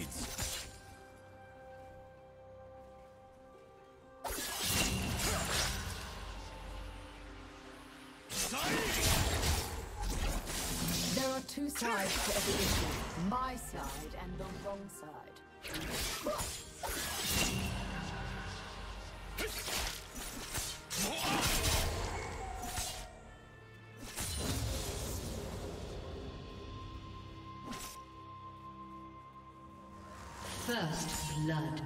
needs. Two sides to every issue, my side and the wrong side. First blood.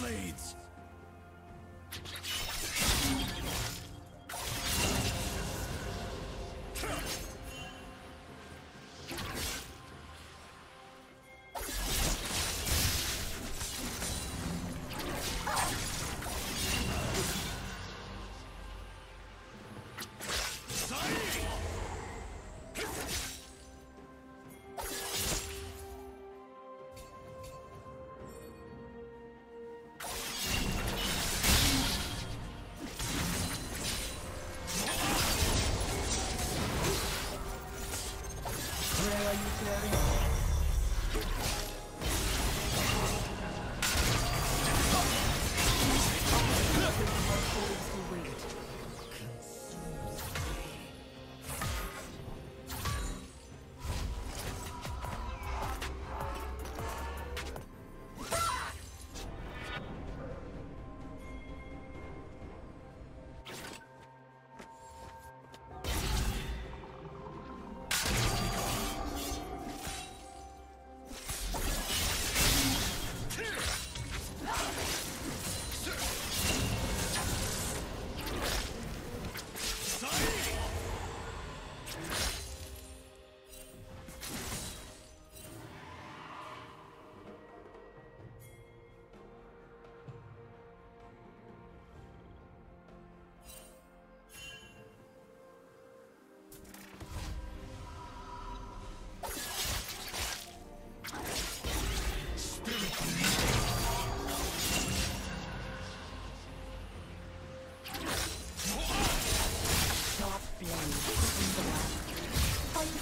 Blades.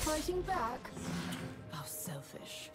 Fighting back? How selfish.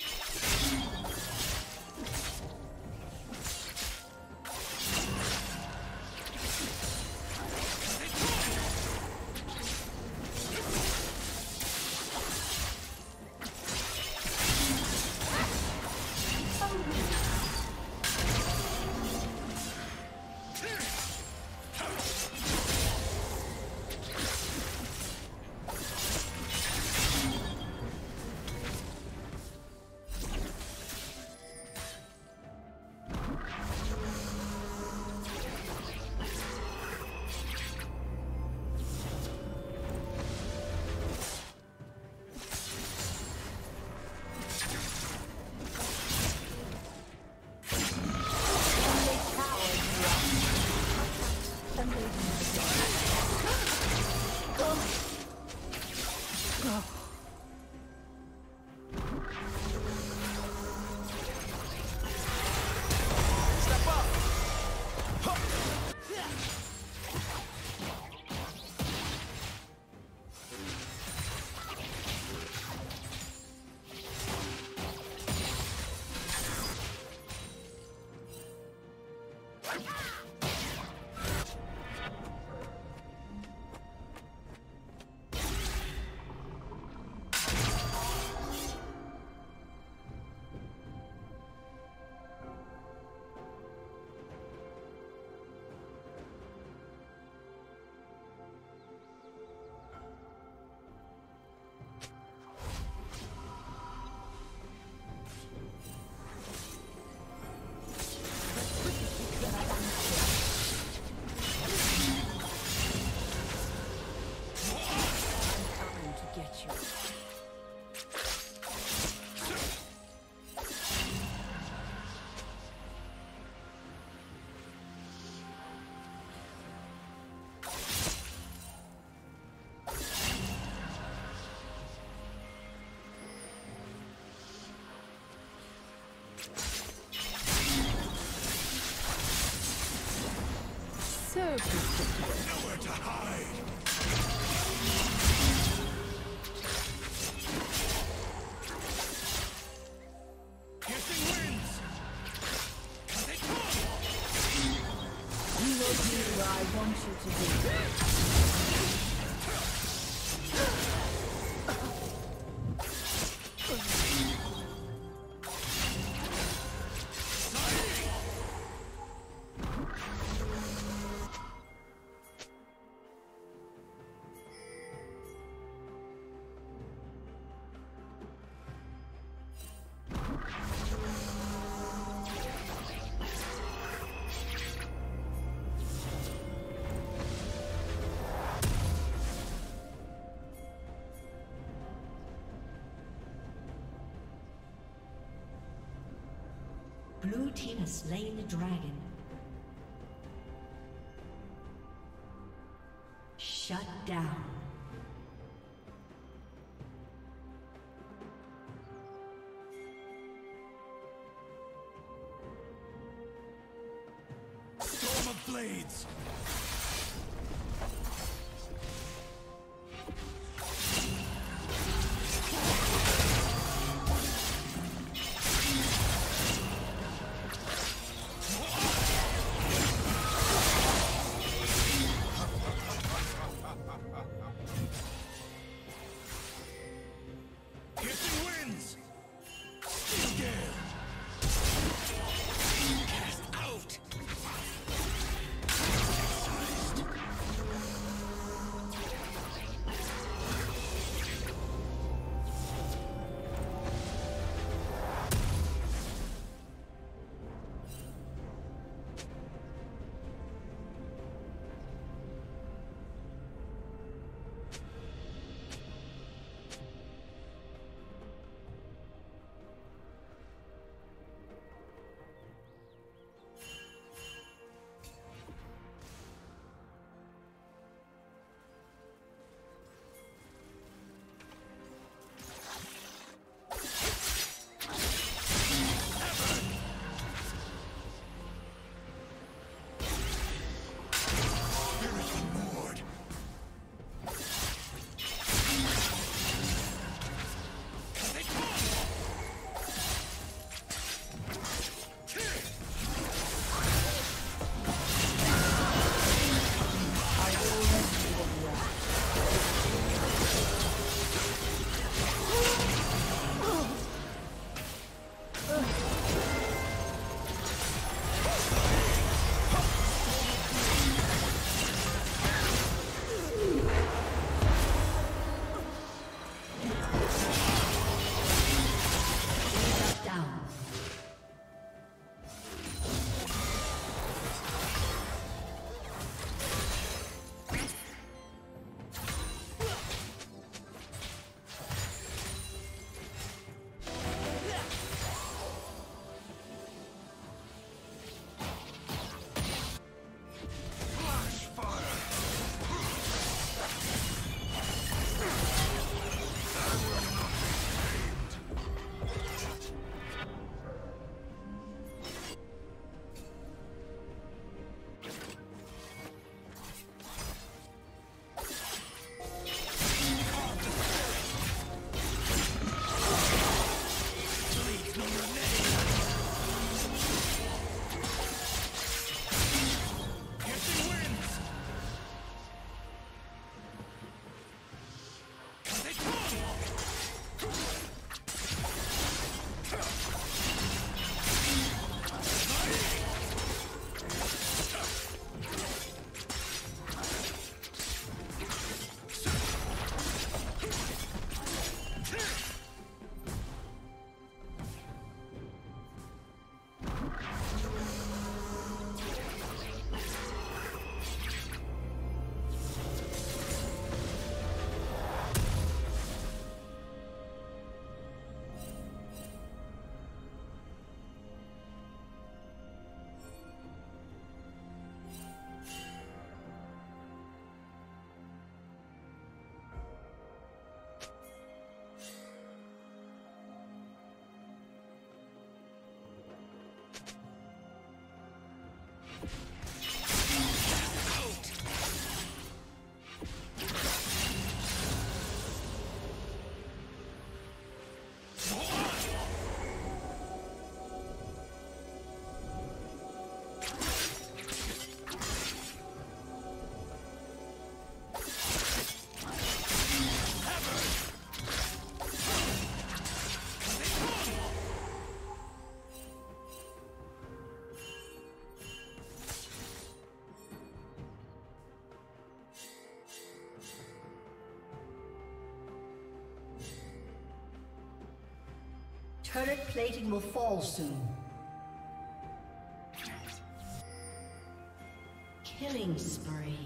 Nowhere to hide! Blue team has slain the dragon. Shut down. Storm of Blades! Cast out! Turret plating will fall soon. Killing spree.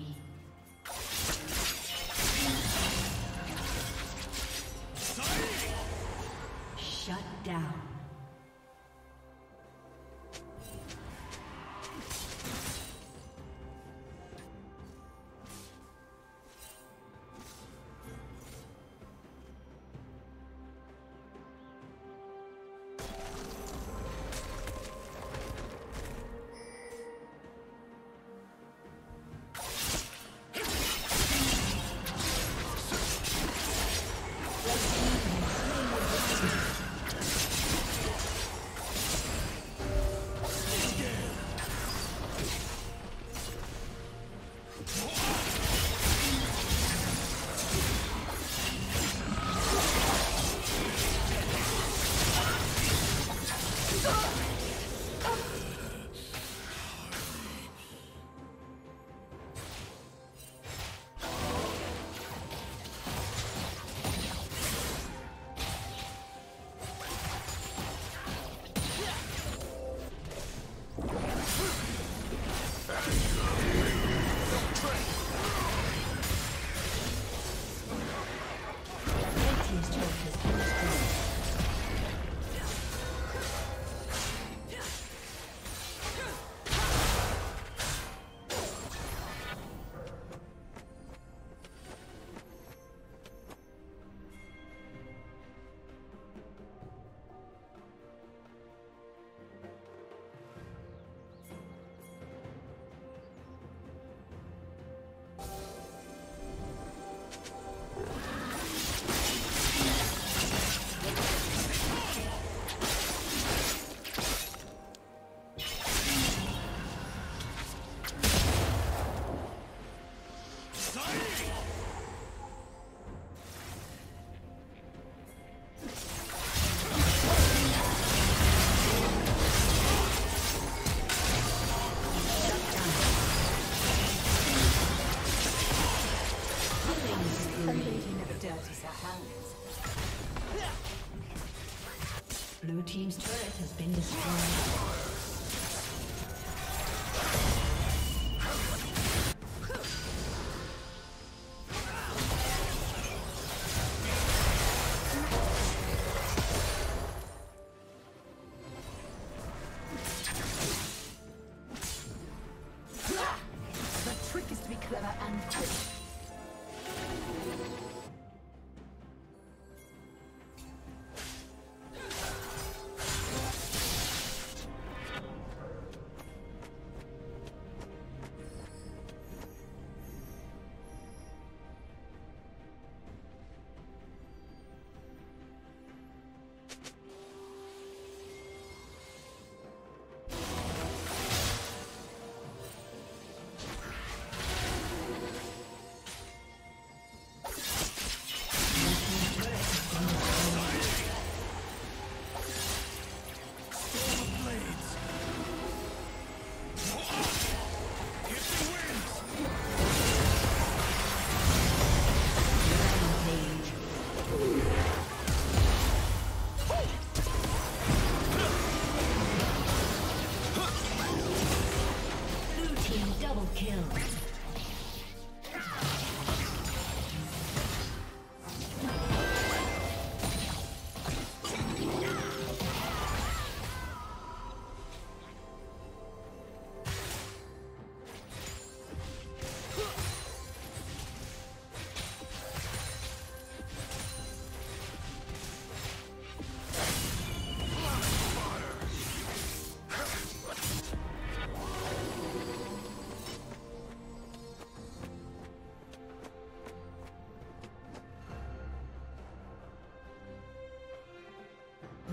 Blue team's turret has been destroyed.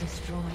Destroyed.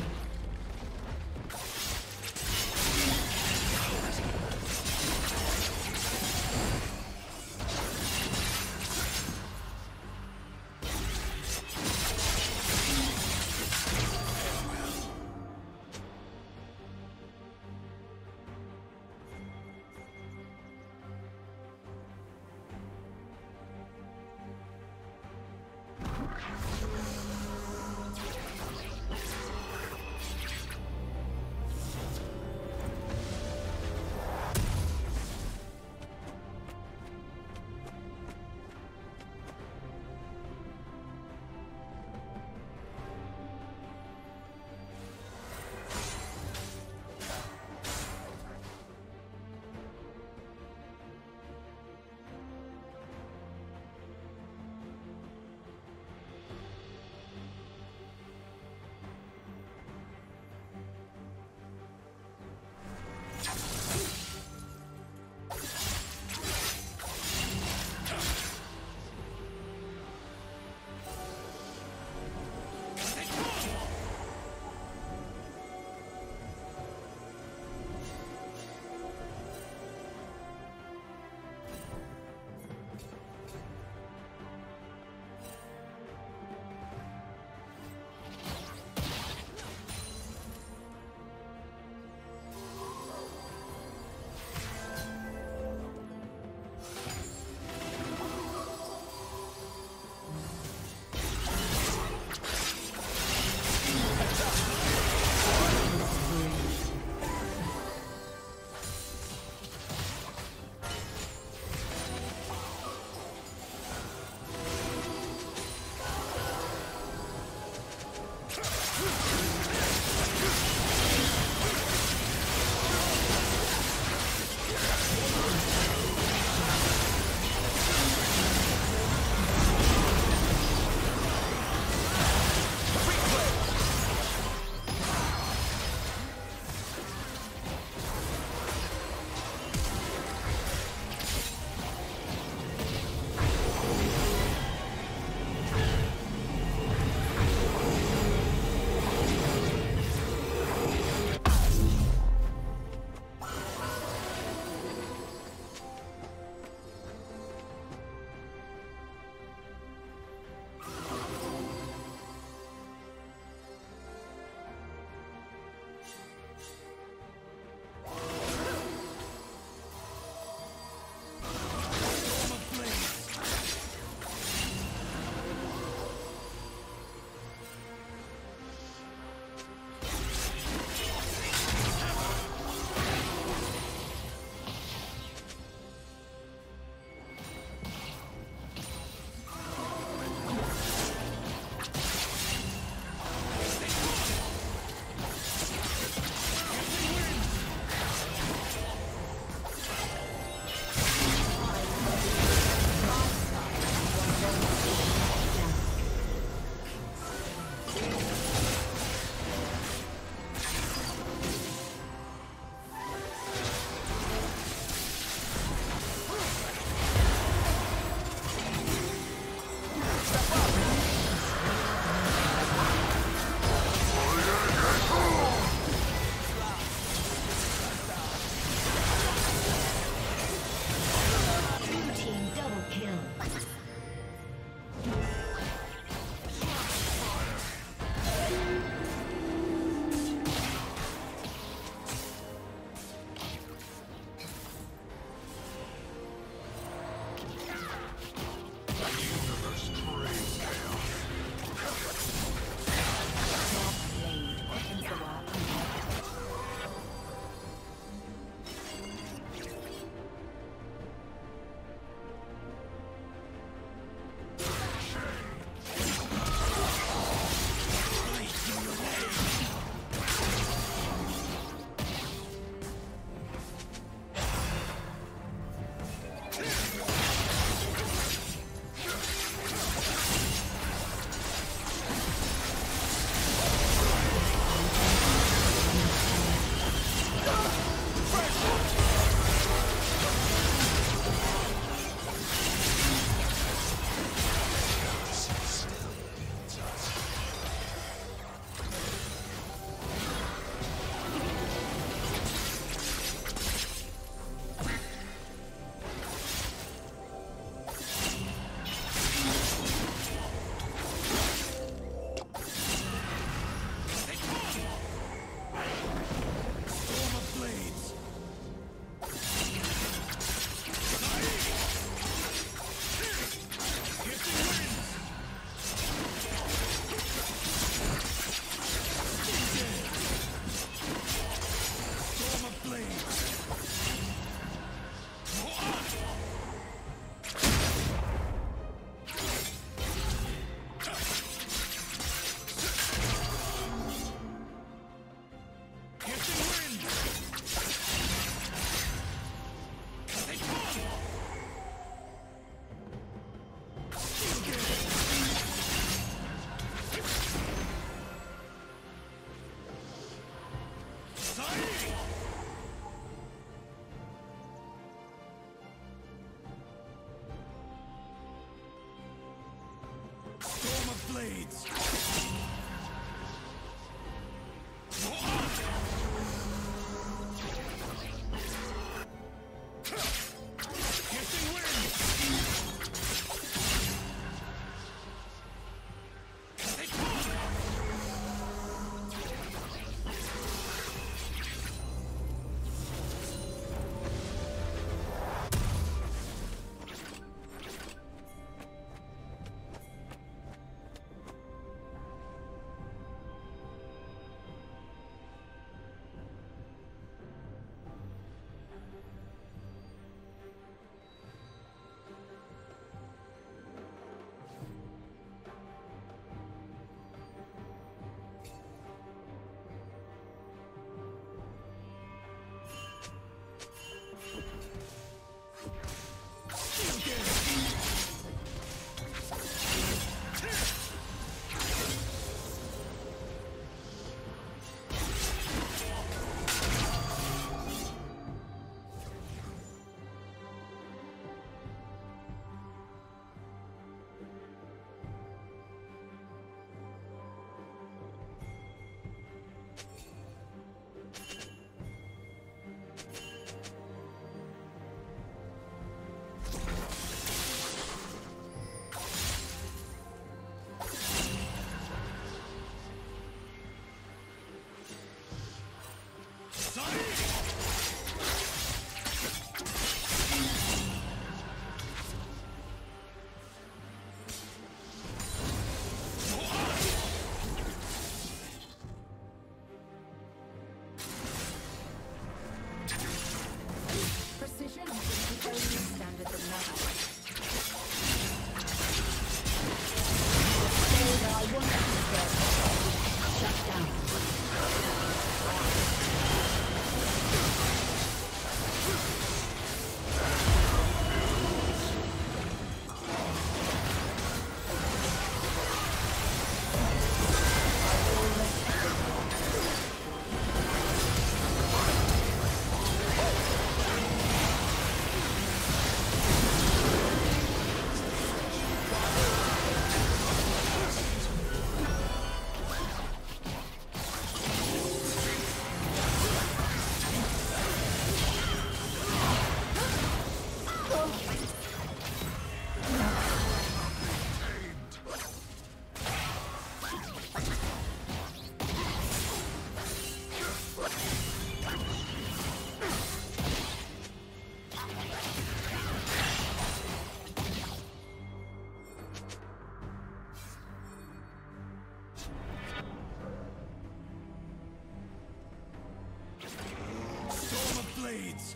streets.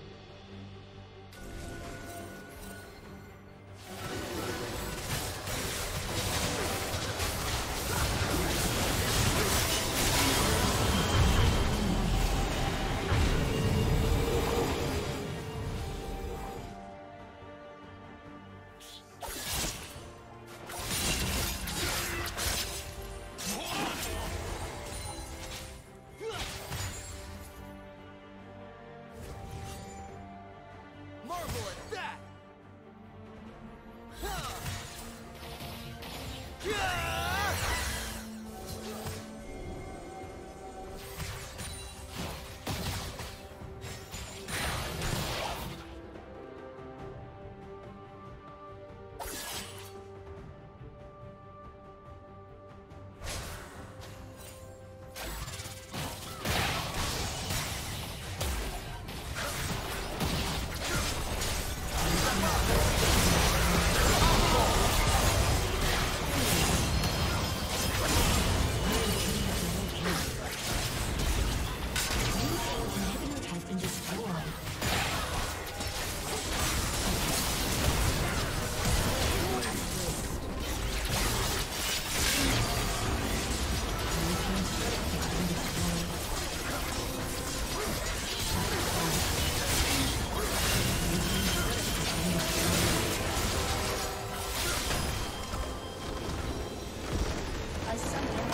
Something.